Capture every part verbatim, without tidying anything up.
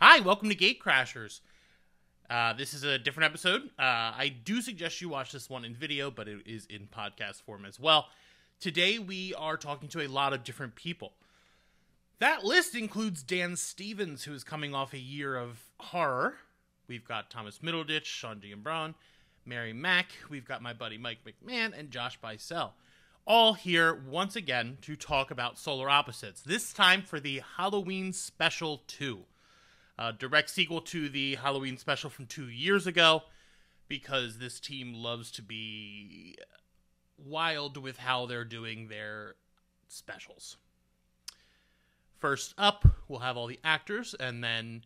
Hi, welcome to Gate Crashers. Uh, this is a different episode. Uh, I do suggest you watch this one in video, but it is in podcast form as well. Today, we are talking to a lot of different people. That list includes Dan Stevens, who is coming off a year of horror. We've got Thomas Middleditch, Sean D'Ambron, Mary Mack. We've got my buddy Mike McMahon and Josh Bysell. All here once again to talk about Solar Opposites, this time for the Halloween Special two. A direct sequel to the Halloween Special from two years ago, because this team loves to be wild with how they're doing their specials. First up, we'll have all the actors, and then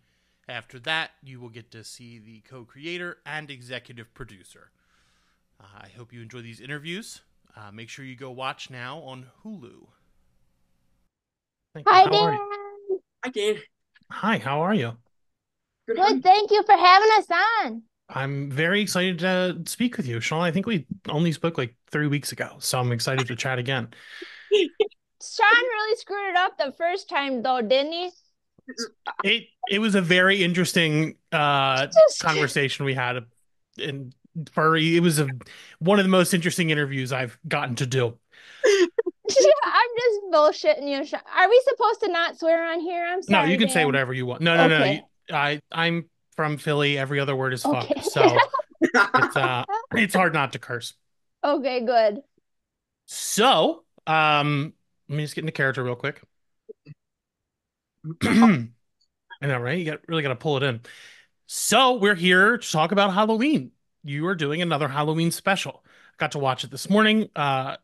after that, you will get to see the co-creator and executive producer. Uh, I hope you enjoy these interviews. Uh, make sure you go watch now on Hulu. Thank you. Hi, how Dan. Are you? Hi, Dan. Hi, how are you? Good. Good, thank you for having us on. I'm very excited to speak with you, Sean. I think we only spoke like three weeks ago, so I'm excited to chat again. Sean really screwed it up the first time, though, didn't he? It it was a very interesting uh, conversation we had, and furry. It was a one of the most interesting interviews I've gotten to do. I'm just bullshitting you. Are we supposed to not swear on here? I'm sorry. No, you can Dan. Say whatever you want. No, no, okay. no. I I'm from Philly. Every other word is fuck. Okay. So it's uh, it's hard not to curse. Okay, good. So um, let me just get into character real quick. I know, right? You got really got to pull it in. So we're here to talk about Halloween. You are doing another Halloween special. I got to watch it this morning. Uh,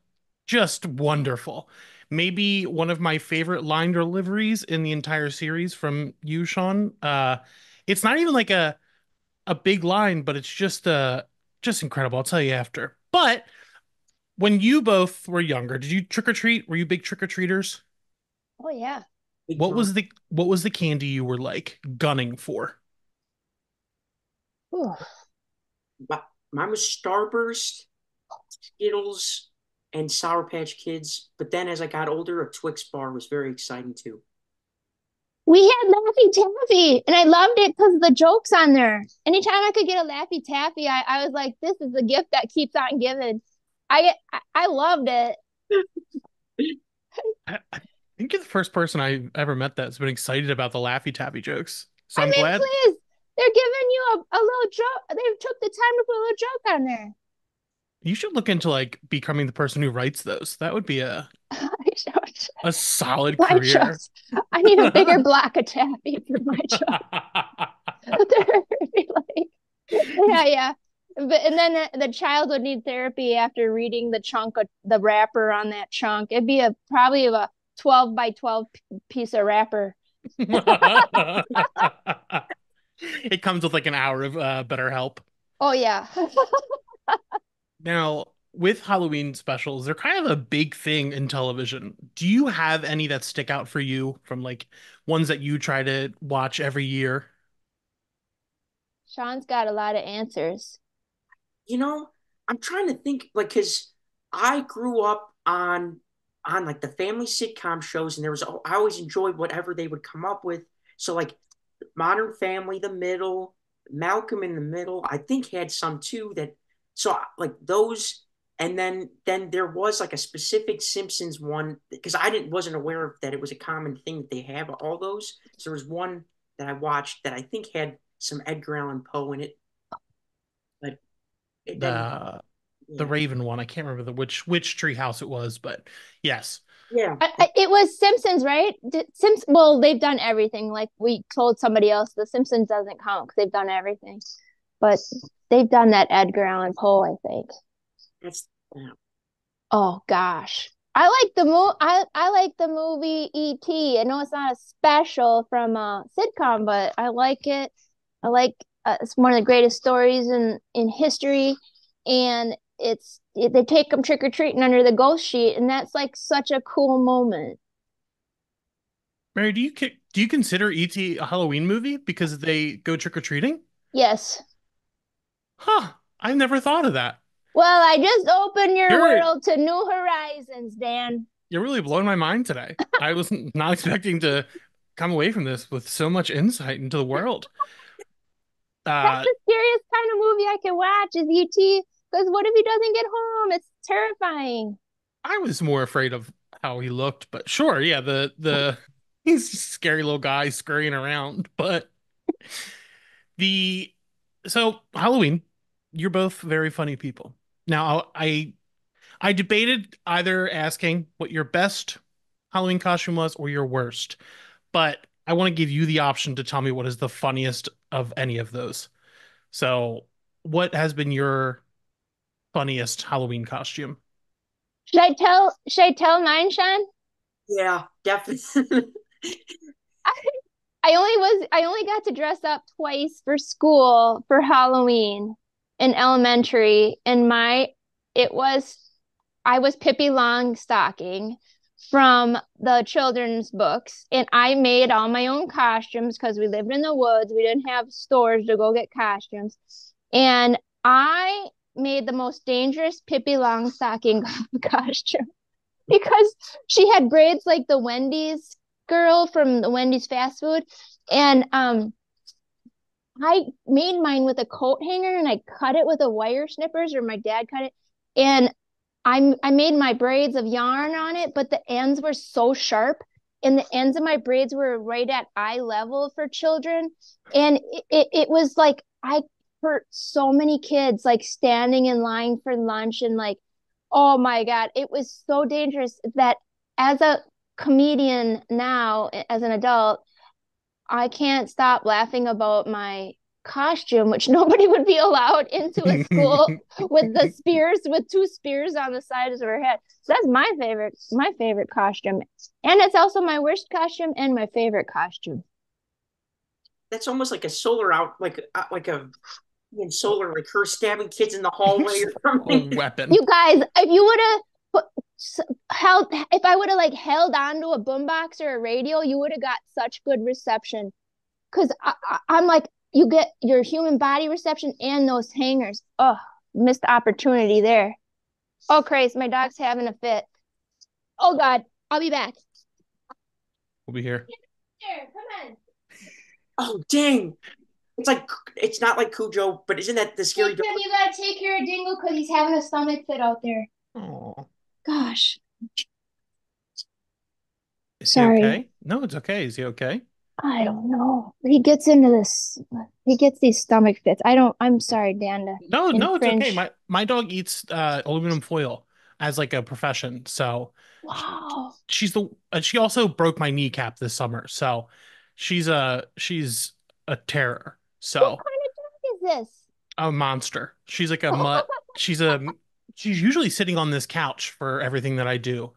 just wonderful. Maybe one of my favorite line deliveries in the entire series from you, Sean. Uh, it's not even like a a big line, but it's just uh just incredible. I'll tell you after. But when you both were younger, did you trick or treat? Were you big trick or treaters? Oh yeah. What was the what was the candy you were like gunning for? Ooh. Mine was Starburst, Skittles, and Sour Patch Kids. But then as I got older, a Twix bar was very exciting too. We had Laffy Taffy, and I loved it because of the jokes on there. Anytime I could get a Laffy Taffy, I, I was like, this is the gift that keeps on giving. I, I, I loved it. I, I think you're the first person I ever met that's been excited about the Laffy Taffy jokes. So I'm I mean, glad. Please. They're giving you a, a little joke. They took the time to put a little joke on there. You should look into like becoming the person who writes those. That would be a a solid my career. Jokes. I need a bigger block of taffy for my job. Like, yeah, yeah. But and then the, the child would need therapy after reading the chunk of the wrapper on that chunk. It'd be a probably a twelve by twelve piece of wrapper. It comes with like an hour of uh, BetterHelp. Oh, yeah. Now, with Halloween specials, they're kind of a big thing in television. Do you have any that stick out for you from like ones that you try to watch every year? Sean's got a lot of answers. You know, I'm trying to think like because I grew up on on like the family sitcom shows, and there was I always enjoyed whatever they would come up with. So like Modern Family, The Middle, Malcolm in the Middle, I think had some too that, so like those, and then then there was like a specific Simpsons one because I didn't wasn't aware of that it was a common thing that they have all those. So there was one that I watched that I think had some Edgar Allan Poe in it, but it the yeah. the Raven one, I can't remember the which which treehouse it was, but yes. Yeah, it was Simpsons, right? Simpsons. Well, they've done everything. Like we told somebody else, The Simpsons doesn't count because they've done everything. But they've done that Edgar Allan Poe, I think. That's yeah. Oh gosh, I like the mo. I I like the movie E T I know it's not a special from a sitcom, but I like it. I like uh, it's one of the greatest stories in in history, and it's. They take them trick-or-treating under the ghost sheet, and that's like such a cool moment. Mary, do you do you consider E T a Halloween movie because they go trick-or-treating? Yes. Huh. I've never thought of that. Well, I just opened your You're world right. to new horizons, Dan. You're really blowing my mind today. I was not expecting to come away from this with so much insight into the world. Uh, That's the scariest kind of movie I can watch is E T, because what if he doesn't get home? It's terrifying. I was more afraid of how he looked, but sure, yeah, the the he's a scary little guy scurrying around. But the so Halloween, you're both very funny people. Now I I debated either asking what your best Halloween costume was or your worst, but I want to give you the option to tell me what is the funniest of any of those. So what has been your funniest Halloween costume? Should I tell should I tell mine, Sean? Yeah, definitely. I, I only was I only got to dress up twice for school for Halloween in elementary, and my it was I was Pippi Longstocking from the children's books, and I made all my own costumes because we lived in the woods. We didn't have stores to go get costumes, and I made the most dangerous Pippi Longstocking costume because she had braids like the Wendy's girl from the Wendy's fast food, and um I made mine with a coat hanger, and I cut it with a wire snippers, or my dad cut it, and I I made my braids of yarn on it, but the ends were so sharp, and the ends of my braids were right at eye level for children, and it, it, it was like I hurt so many kids, like standing in line for lunch, and like, oh my God, it was so dangerous that as a comedian now, as an adult, I can't stop laughing about my costume, which nobody would be allowed into a school with the spears, with two spears on the sides of her head. So that's my favorite, my favorite costume. And it's also my worst costume and my favorite costume. That's almost like a solar out, like, like a in solar, like her stabbing kids in the hallway or something. Weapon. You guys, if you would have put held, if I would have like held onto a boombox or a radio, you would have got such good reception. Cause I, I, I'm like, you get your human body reception and those hangers. Oh, missed opportunity there. Oh, Christ, my dog's having a fit. Oh, God, I'll be back. We'll be here. Come on. Oh, dang. It's like, it's not like Cujo, but isn't that the scary hey, dog? You got to take care of Dingle because he's having a stomach fit out there. Oh. Gosh. Is Sorry. he okay? No, it's okay. Is he okay? I don't know. He gets into this. He gets these stomach fits. I don't. I'm sorry, Dan. To no, infringe. no, it's okay. My my dog eats uh, aluminum foil as like a profession. So, wow. She's the. She also broke my kneecap this summer. So, she's a she's a terror. So, what kind of dog is this? A monster. She's like a mutt. she's a. She's usually sitting on this couch for everything that I do.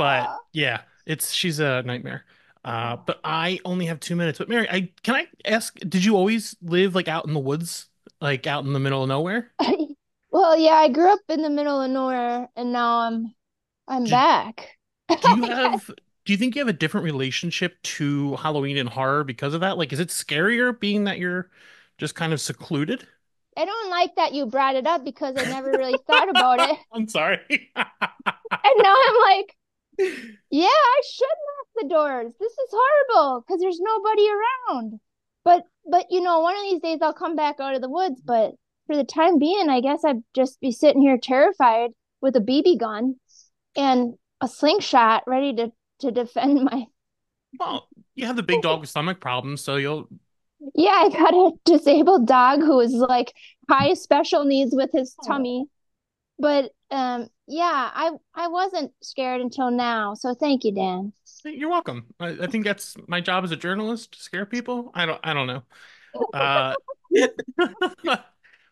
But yeah, it's she's a nightmare. Uh, but I only have two minutes. But Mary, I can I ask, did you always live like out in the woods, like out in the middle of nowhere? Well, yeah, I grew up in the middle of nowhere, and now I'm I'm do, back. Do you have? Do you think you have a different relationship to Halloween and horror because of that? Like, is it scarier being that you're just kind of secluded? I don't like that you brought it up because I never really thought about it. I'm sorry. And now I'm like, yeah, I should lock the doors. This is horrible because there's nobody around. But but you know, one of these days I'll come back out of the woods. But for the time being, I guess I'd just be sitting here terrified with a B B gun and a slingshot, ready to to defend my. Well, you have the big dog with stomach problems, so you'll. Yeah, I got a disabled dog who is like high special needs with his tummy, but. Um, yeah, I, I wasn't scared until now. So thank you, Dan. You're welcome. I, I think that's my job as a journalist, scare people. I don't, I don't know. Uh,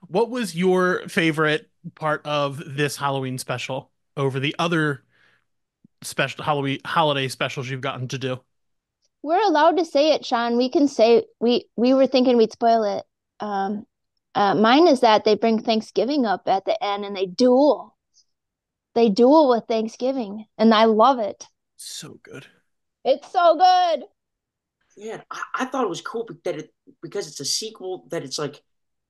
what was your favorite part of this Halloween special over the other special Halloween holiday specials you've gotten to do? We're allowed to say it, Sean. We can say we, we were thinking we'd spoil it. Um, uh, mine is that they bring Thanksgiving up at the end and they duel. They duel with Thanksgiving, and I love it. So good. It's so good. Yeah, I, I thought it was cool that it because it's a sequel. That it's like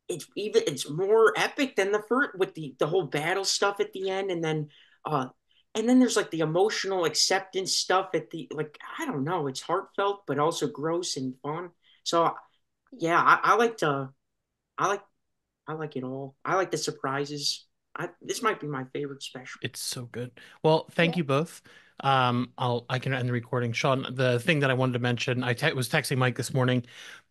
it's even it's more epic than the first with the the whole battle stuff at the end, and then uh, And then there's like the emotional acceptance stuff at the, like, I don't know, it's heartfelt, but also gross and fun. So yeah, I, I like to, I like, I like it all. I like the surprises. I, this might be my favorite special. It's so good. Well, thank yeah. you both. Um, I'll, I can end the recording. Sean, the thing that I wanted to mention, I te- was texting Mike this morning,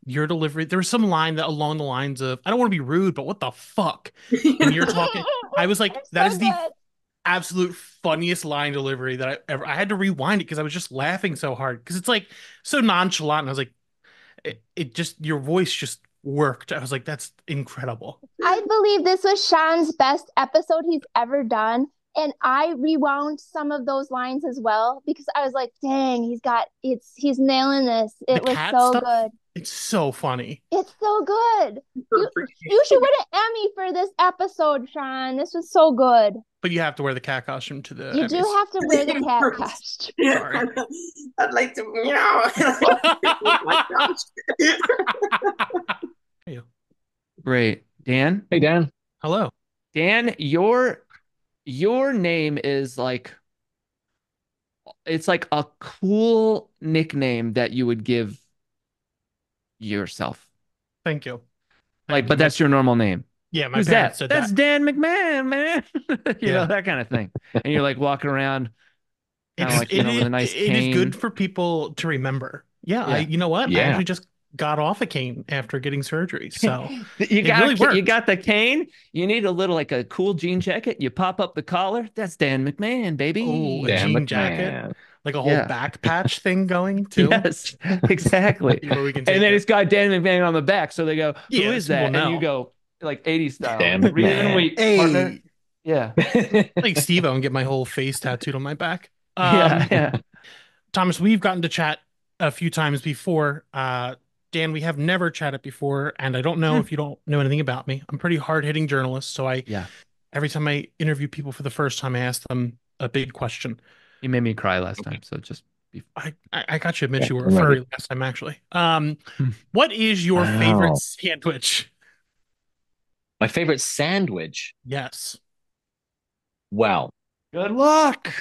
your delivery, there was some line that along the lines of, I don't want to be rude, but what the fuck? When you're talking, I was like, so that is good. The absolute funniest line delivery that I ever, I had to rewind it because I was just laughing so hard. Cause it's like so nonchalant. And I was like, it, it just, your voice just worked. I was like, that's incredible. I believe this was Sean's best episode he's ever done. And I rewound some of those lines as well because I was like, dang, he's got, it's, he's nailing this. It was so stuff, good. It's so funny. It's so good. You, you should win an Emmy for this episode, Sean. This was so good. But you have to wear the cat costume to the You Emmys. Do have to wear the cat costume. Sorry. I'd like to, you know. Oh my gosh. Great. Dan? Hey, Dan. Hello. Dan, you're... Your name is like, it's like a cool nickname that you would give yourself. Thank you. Like, but that's your normal name. Yeah, my Who's parents that? said that's that. Dan McMahon, man. you yeah. know, that kind of thing. And you're like walking around, kind of like, you know, with a nice cane. It is good for people to remember. Yeah, yeah. I, you know what? Yeah. I actually just got off a cane after getting surgery, so you got really you got the cane. You need a little like a cool jean jacket. You pop up the collar. That's Dan McMahon, baby. Oh, a jean McMahon. jacket, like a whole yeah. back patch thing going too. Yes, exactly. And then it. it's got Dan McMahon on the back, so they go, "Who yeah, is that?" And you go like eighties style, Dan McMahon. Week, hey. Yeah, like Steve-O and get my whole face tattooed on my back. Um, yeah, yeah. Thomas, we've gotten to chat a few times before. Uh, Dan, we have never chatted before, and I don't know if you don't know anything about me. I'm a pretty hard-hitting journalist, so I yeah. every time I interview people for the first time, I ask them a big question. You made me cry last okay. time, so just... Be... I, I got you to admit yeah, you were a furry it. last time, actually. Um, what is your wow. favorite sandwich? My favorite sandwich? Yes. Wow. Good luck!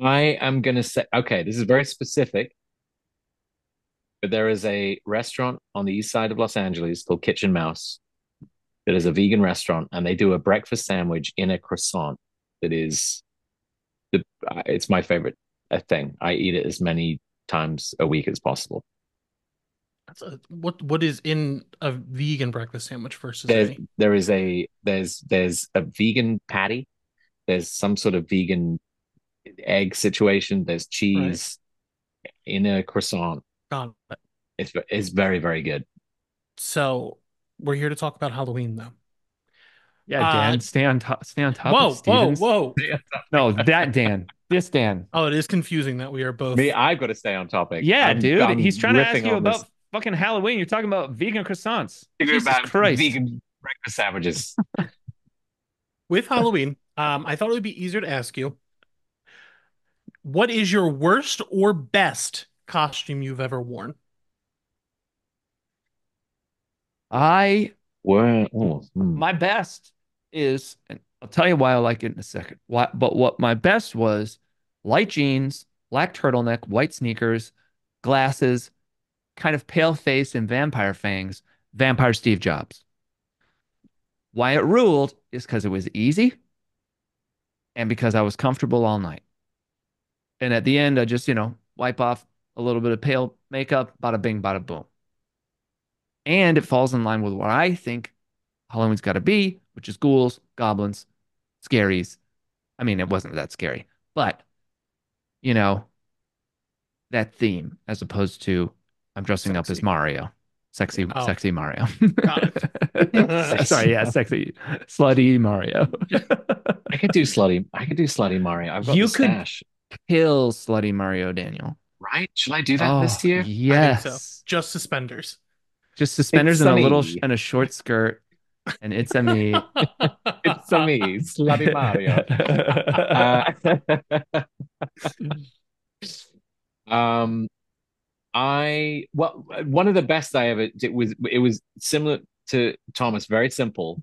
I am going to say... Okay, this is very specific. But there is a restaurant on the east side of Los Angeles called Kitchen Mouse that is a vegan restaurant, and they do a breakfast sandwich in a croissant that is the it's my favorite thing. I eat it as many times a week as possible. That's a, what what is in a vegan breakfast sandwich versus there's, a... there is a there's there's a vegan patty, there's some sort of vegan egg situation, there's cheese right. in a croissant. God. It's it's very, very good. So we're here to talk about Halloween, though. Yeah, Dan, uh, stay on top. Stay on top. Whoa, of Stevens. whoa, whoa! No, that Dan, this Dan. Oh, it is confusing that we are both. Me, I've got to stay on topic. Yeah, I'm, dude, I'm he's trying to ask you about this. Fucking Halloween. You're talking about vegan croissants. You're Jesus about Christ. Vegan breakfast sandwiches. With Halloween, um, I thought it would be easier to ask you, what is your worst or best costume you've ever worn? I wore oh, hmm. my best is, and I'll tell you why I like it in a second. Why, but what my best was: light jeans, black turtleneck, white sneakers, glasses, kind of pale face, and vampire fangs. Vampire Steve Jobs. Why it ruled is because it was easy, and because I was comfortable all night. And at the end, I just you know wipe off a little bit of pale makeup, bada bing, bada boom. And it falls in line with what I think Halloween's got to be, which is ghouls, goblins, scaries. I mean, it wasn't that scary, but, you know, that theme, as opposed to I'm dressing sexy. up as Mario. Sexy, oh. sexy Mario. Sorry, yeah, sexy, slutty Mario. I could do slutty. I could do slutty Mario. I've got you the stash. You could kill slutty Mario, Daniel. Right? Should I do that oh, this year? Yes. I think so. Just suspenders. Just suspenders and a little and a short skirt. And it's a me. It's a me. Slutty Mario. uh, um, I well, one of the best I ever did was it was similar to Thomas, very simple.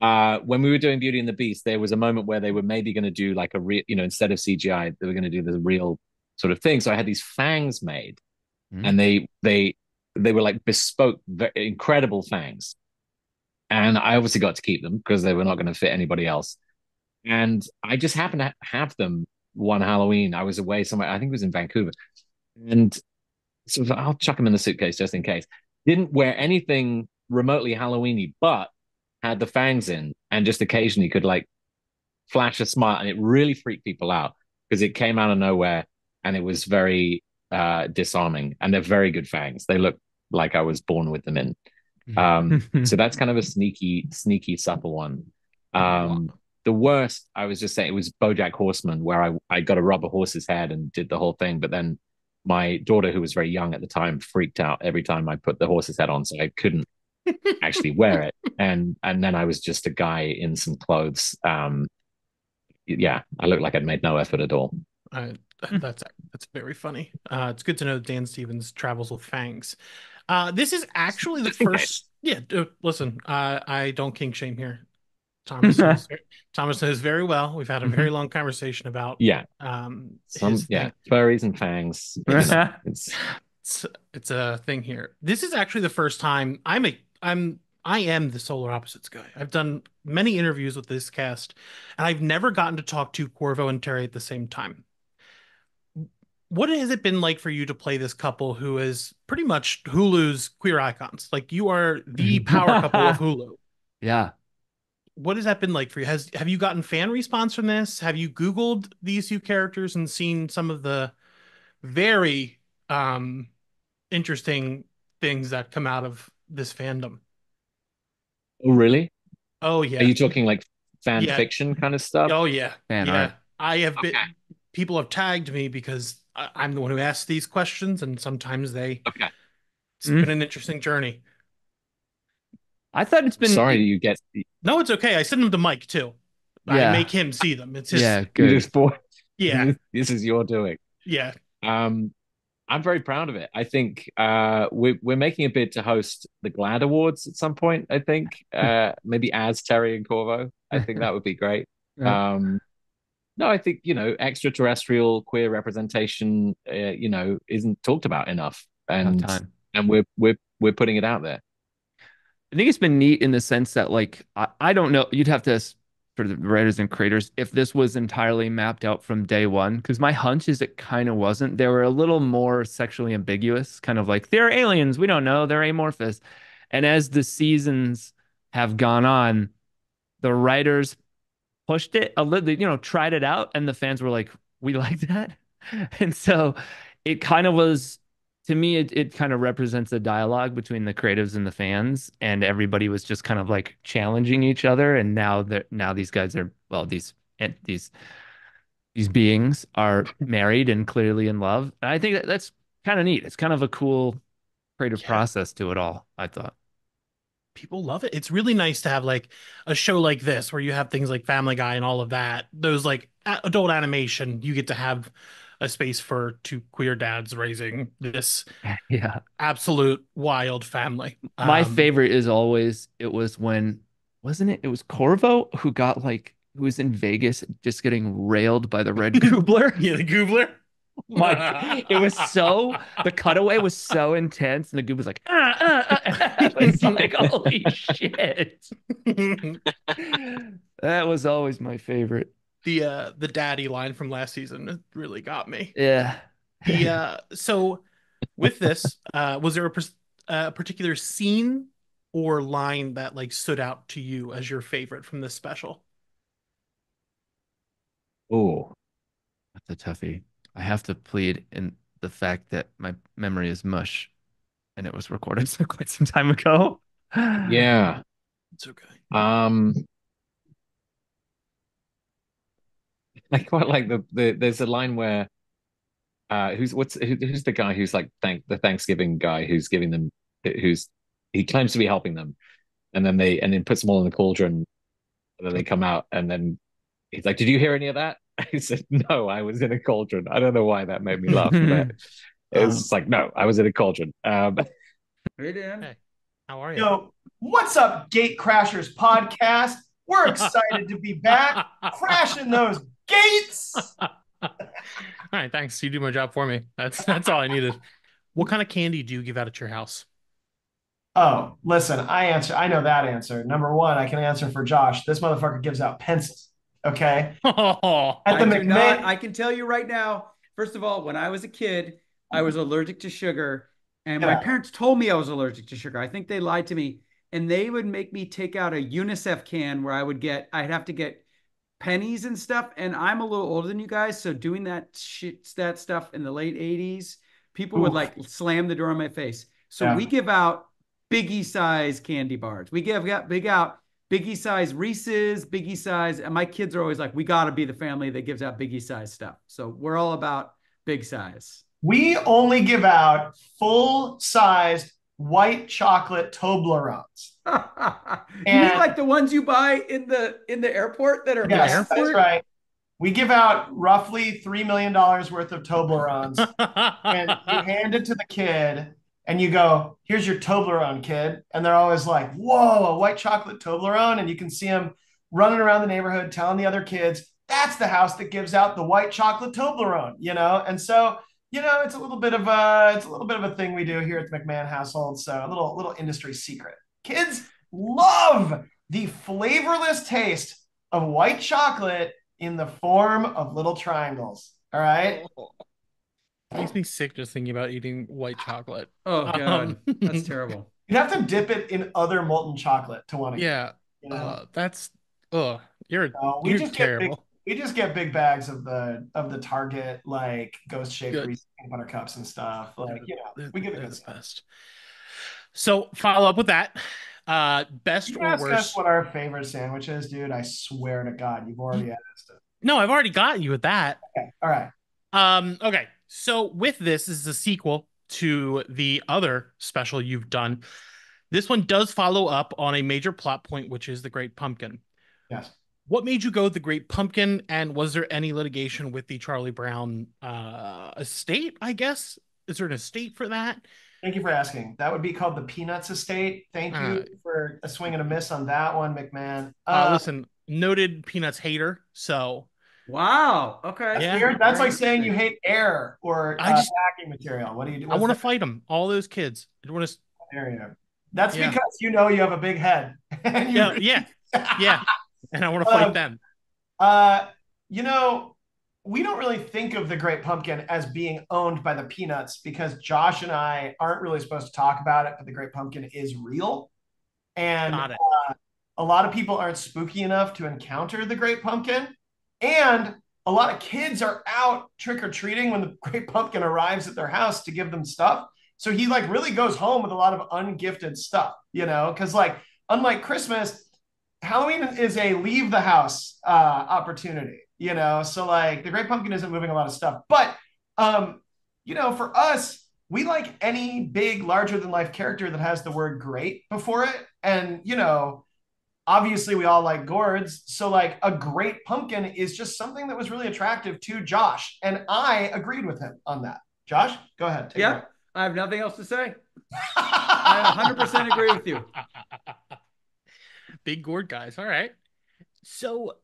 Uh, when we were doing Beauty and the Beast, there was a moment where they were maybe going to do like a real, you know, instead of C G I, they were going to do the real sort of thing. So I had these fangs made, mm-hmm. and they they they were like bespoke, incredible fangs. And I obviously got to keep them because they were not going to fit anybody else. And I just happened to have them one Halloween. I was away somewhere. I think it was in Vancouver. And so I'll chuck them in the suitcase just in case. Didn't wear anything remotely Halloween-y, but had the fangs in and just occasionally could like flash a smile. And it really freaked people out because it came out of nowhere and it was very uh, disarming. And they're very good fangs. They look like I was born with them in. Um, so that's kind of a sneaky, sneaky, supple one. Um, the worst, I was just saying, it was Bojack Horseman, where I, I got a rubber horse's head and did the whole thing. But then my daughter, who was very young at the time, freaked out every time I put the horse's head on. So I couldn't actually wear it. And and then I was just a guy in some clothes. Um, yeah, I looked like I'd made no effort at all. Uh, that's that's very funny. Uh, it's good to know that Dan Stevens travels with fangs. Uh, this is actually the first. Yeah, uh, listen, uh, I don't kink shame here. Thomas knows, Thomas knows very well. We've had a very long conversation about yeah, um, some yeah, furries and fangs. It's, it's it's a thing here. This is actually the first time I'm a I'm I am the Solar Opposites guy. I've done many interviews with this cast, and I've never gotten to talk to Korvo and Terry at the same time. What has it been like for you to play this couple who is pretty much Hulu's queer icons? Like, you are the power couple of Hulu. Yeah. What has that been like for you? Has have you gotten fan response from this? Have you Googled these two characters and seen some of the very um, interesting things that come out of this fandom? Oh, really? Oh, yeah. Are you talking like fan yeah. fiction kind of stuff? Oh, yeah. Fan yeah. art. I have okay. been... People have tagged me because I'm the one who asks these questions, and sometimes they. Okay. It's mm-hmm. been an interesting journey. I thought it's been. Sorry, you get. No, it's okay. I send them to Mike too. Yeah. I make him see them. It's his... yeah, good. Yeah, this is your doing. Yeah. Um, I'm very proud of it. I think uh, we're we're making a bid to host the GLAAD Awards at some point. I think uh, maybe as Terry and Korvo. I think that would be great. Yeah. Um. No, I think, you know, extraterrestrial queer representation, uh, you know, isn't talked about enough, and and we're we're we're putting it out there. I think it's been neat in the sense that, like, I, I don't know, you'd have to, for the writers and creators, if this was entirely mapped out from day one, because my hunch is it kind of wasn't. They were a little more sexually ambiguous, kind of like, they're aliens, we don't know, they're amorphous. And as the seasons have gone on, the writers pushed it a little, you know, tried it out, and the fans were like, we like that. And so it kind of was, to me, it, it kind of represents a dialogue between the creatives and the fans, and everybody was just kind of like challenging each other. And now that now these guys are, well, these these these beings are married and clearly in love. And I think that, that's kind of neat. It's kind of a cool creative yeah. process to it all, I thought. People love it. It's really nice to have like a show like this where you have things like Family Guy and all of that, those like adult animation. You get to have a space for two queer dads raising this yeah. absolute wild family. My um, favorite is always, it was when, wasn't it? It was Korvo who got like, who was in Vegas just getting railed by the Red Goobler. Yeah, the Goobler. Like, it was so, the cutaway was so intense, and the Goobler's like, ah, ah, ah. It was like, holy shit. That was always my favorite. The uh, the daddy line from last season really got me. Yeah. The, uh, so with this, uh, was there a, a particular scene or line that like stood out to you as your favorite from this special? Oh, that's a toughie. I have to plead in the fact that my memory is mush, and it was recorded so quite some time ago. Yeah. It's okay. Um, I quite like the, the there's a line where uh who's what's who, who's the guy who's like thank the Thanksgiving guy who's giving them who's he claims to be helping them, and then they and then puts them all in the cauldron, and then they come out, and then he's like, did you hear any of that? I said, no, I was in a cauldron. I don't know why that made me laugh. But it was um, like, no, I was in a cauldron. Um, hey, Dan. Hey, how are you? Yo, what's up, Gate Crashers podcast? We're excited to be back, crashing those gates. All right, thanks. You do my job for me. That's that's all I needed. What kind of candy do you give out at your house? Oh, listen, I answer. I know that answer. Number one, I can answer for Josh. This motherfucker gives out pencils. Okay. Oh, at the I, McMahon- not, I can tell you right now. First of all, when I was a kid, I was allergic to sugar, and yeah. my parents told me I was allergic to sugar. I think they lied to me. And they would make me take out a UNICEF can where I would get, I'd have to get pennies and stuff. And I'm a little older than you guys. So doing that shit, that stuff in the late eighties, people Oof. would like slam the door in my face. So yeah. we give out biggie size candy bars. We give out big out biggie size Reese's, biggie size. And my kids are always like, we got to be the family that gives out biggie size stuff. So we're all about big size. We only give out full sized white chocolate Toblerones. You mean like the ones you buy in the in the airport that are yes, airport? That's right. We give out roughly three million dollars worth of Toblerones, and you hand it to the kid, and you go, "Here's your Toblerone, kid." And they're always like, "Whoa, a white chocolate Toblerone!" And you can see them running around the neighborhood telling the other kids, "That's the house that gives out the white chocolate Toblerone," you know, and so. You know, it's a little bit of a it's a little bit of a thing we do here at the McMahon household. So a little little industry secret. Kids love the flavorless taste of white chocolate in the form of little triangles. All right. Makes me sick just thinking about eating white chocolate. Oh god, um, that's terrible. You'd have to dip it in other molten chocolate to want to. Yeah, eat, you know? uh, that's ugh. You're so you're just terrible. We just get big bags of the of the Target like ghost shaped Reese's peanut butter cups and stuff. Like you know, we give it the best. So follow up with that. Uh, best you or ask worst? Us what our favorite sandwich is, dude? I swear to God, you've already asked it. No, I've already got you with that. Okay, all right. Um, okay. So with this, this is a sequel to the other special you've done. This one does follow up on a major plot point, which is the Great Pumpkin. Yes. What made you go with the Great Pumpkin, and was there any litigation with the Charlie Brown uh, estate, I guess? Is there an estate for that? Thank you for asking. That would be called the Peanuts Estate. Thank uh, you for a swing and a miss on that one, McMahon. Uh, uh, listen, noted Peanuts hater, so... Wow, okay. Yeah. That's, that's like saying you hate air or uh, just, packing material. What do you do? I want to fight them, all those kids. I want to... There you go. That's yeah. because you know you have a big head. And you... Yeah, yeah, yeah. And I want to fight um, them. Uh, you know, we don't really think of the Great Pumpkin as being owned by the Peanuts because Josh and I aren't really supposed to talk about it, but the Great Pumpkin is real. And uh, a lot of people aren't spooky enough to encounter the Great Pumpkin. And a lot of kids are out trick-or-treating when the Great Pumpkin arrives at their house to give them stuff. So he like really goes home with a lot of ungifted stuff, you know, because like, unlike Christmas, Halloween is a leave the house uh, opportunity, you know? So like the Great Pumpkin isn't moving a lot of stuff, but um, you know, for us, we like any big larger than life character that has the word great before it. And, you know, obviously we all like gourds. So like a Great Pumpkin is just something that was really attractive to Josh. And I agreed with him on that. Josh, go ahead. Take yeah. It. I have nothing else to say. I one hundred percent agree with you. Big gourd guys. All right. So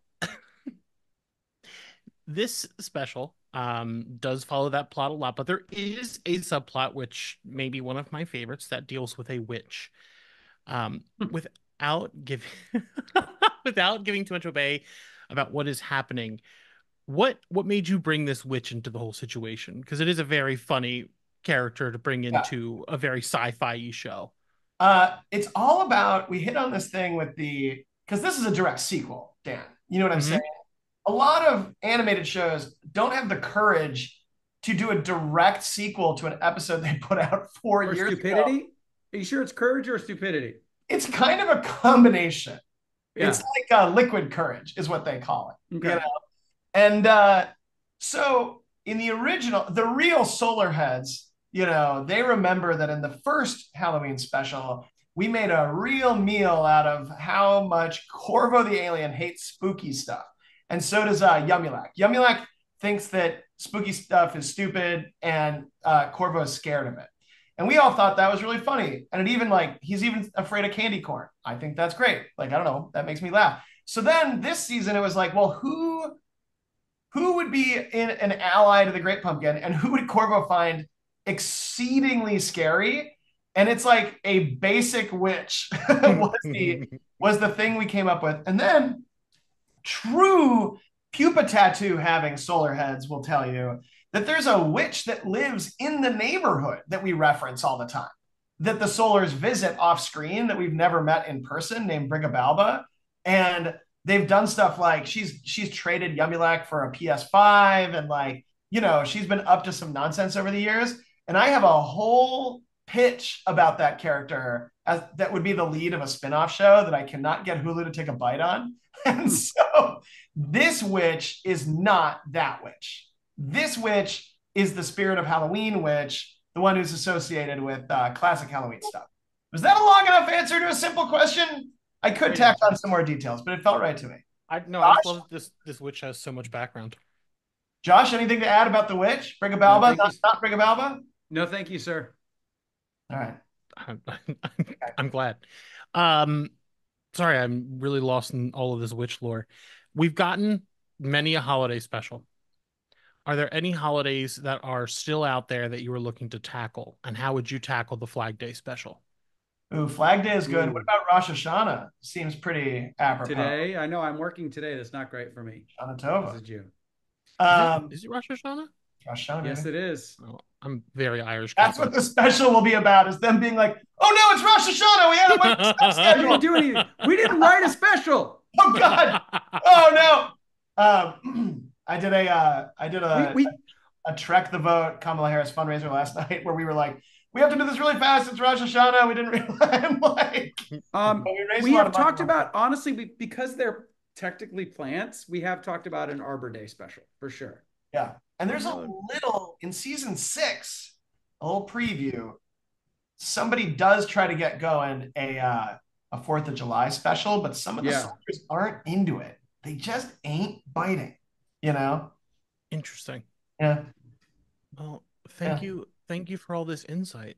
this special um, does follow that plot a lot, but there is a subplot, which may be one of my favorites, that deals with a witch. Um, without giving without giving too much away about what is happening, what what made you bring this witch into the whole situation? Because it is a very funny character to bring into yeah. a very sci-fi-y show. Uh, it's all about, we hit on this thing with the, because this is a direct sequel, Dan. You know what I'm mm-hmm. saying? A lot of animated shows don't have the courage to do a direct sequel to an episode they put out four or years stupidity? ago. Stupidity? Are you sure it's courage or stupidity? It's kind of a combination. Yeah. It's like uh, liquid courage is what they call it. Okay. You know? And uh, so in the original, the real Solar Heads, you know, they remember that in the first Halloween special, we made a real meal out of how much Korvo the alien hates spooky stuff. And so does uh, Yumulak. Yumulak thinks that spooky stuff is stupid and uh, Korvo is scared of it. And we all thought that was really funny. And it even like, he's even afraid of candy corn. I think that's great. Like, I don't know, that makes me laugh. So then this season, it was like, well, who, who would be in an ally to the Great Pumpkin, and who would Korvo find exceedingly scary? And it's like a basic witch was the was the thing we came up with. And then true pupa tattoo having solar heads will tell you that there's a witch that lives in the neighborhood that we reference all the time, that the Solars visit off screen, that we've never met in person, named Brigabalba. And they've done stuff like she's she's traded Yumulak for a P S five, and like, you know, she's been up to some nonsense over the years. And I have a whole pitch about that character as, that would be the lead of a spinoff show that I cannot get Hulu to take a bite on. And so this witch is not that witch. This witch is the spirit of Halloween witch, the one who's associated with uh, classic Halloween stuff. Was that a long enough answer to a simple question? I could tack on some more details, but it felt right to me. I no, Josh? I love this. This witch has so much background. Josh, anything to add about the witch? Brigabalba? No, not, not Brigabalba? No, thank you, sir. All right. I'm, I'm, I'm glad. Um, sorry, I'm really lost in all of this witch lore. We've gotten many a holiday special. Are there any holidays that are still out there that you were looking to tackle? And how would you tackle the Flag Day special? Ooh, Flag Day is good. Ooh. What about Rosh Hashanah? Seems pretty apropos. Today, I know I'm working today. That's not great for me. Shana Tova. This is you. Um, is, it, is it Rosh Hashanah? Rosh Hashanah. Yes, it is. Oh, I'm very Irish. That's Catholic. What the special will be about, is them being like, oh no, it's Rosh Hashanah. We had a bunch of stuff scheduled. We didn't do anything. We didn't write a special. Oh God. Oh no. Um, I did a, uh, I did a, we, we... a, a Trek the Vote Kamala Harris fundraiser last night where we were like, we have to do this really fast. It's Rosh Hashanah. We didn't realize. like, um, we, we have talked about, honestly, we, because they're technically plants, we have talked about an Arbor Day special for sure. Yeah. And there's a little, in season six, a little preview, somebody does try to get going a uh, a fourth of July special, but some of the yeah. soldiers aren't into it. They just ain't biting, you know? Interesting. Yeah. Well, thank yeah. you. Thank you for all this insight.